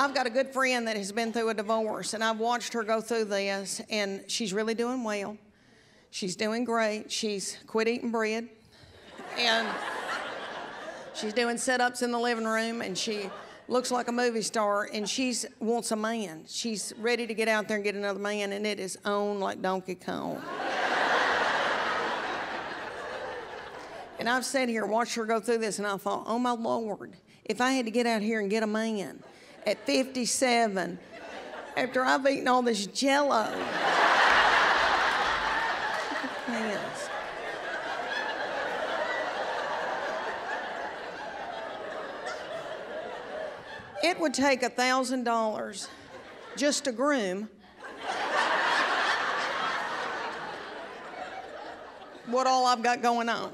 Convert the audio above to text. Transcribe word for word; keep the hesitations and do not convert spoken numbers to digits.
I've got a good friend that has been through a divorce, and I've watched her go through this, and she's really doing well. She's doing great. She's quit eating bread, and she's doing sit-ups in the living room, and she looks like a movie star, and she wants a man. She's ready to get out there and get another man, and it is on like Donkey Kong. And I've sat here, watched her go through this, and I thought, oh my Lord, if I had to get out here and get a man at fifty-seven, after I've eaten all this Jell-O. Yes. It would take a thousand dollars just to groom what all I've got going on.